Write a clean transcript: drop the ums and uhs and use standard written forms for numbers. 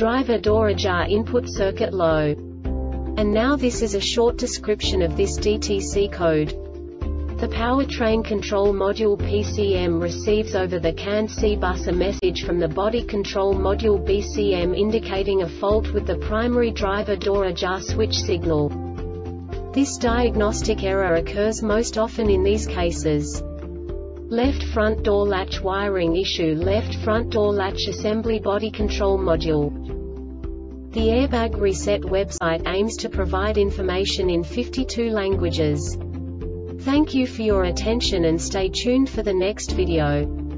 driver door ajar input circuit low. And now this is a short description of this DTC code. The powertrain control module PCM receives over the CAN-C bus a message from the body control module BCM indicating a fault with the primary driver door ajar switch signal. This diagnostic error occurs most often in these cases: left front door latch wiring issue, left front door latch assembly, body control module. The Airbag Reset website aims to provide information in 52 languages. Thank you for your attention and stay tuned for the next video.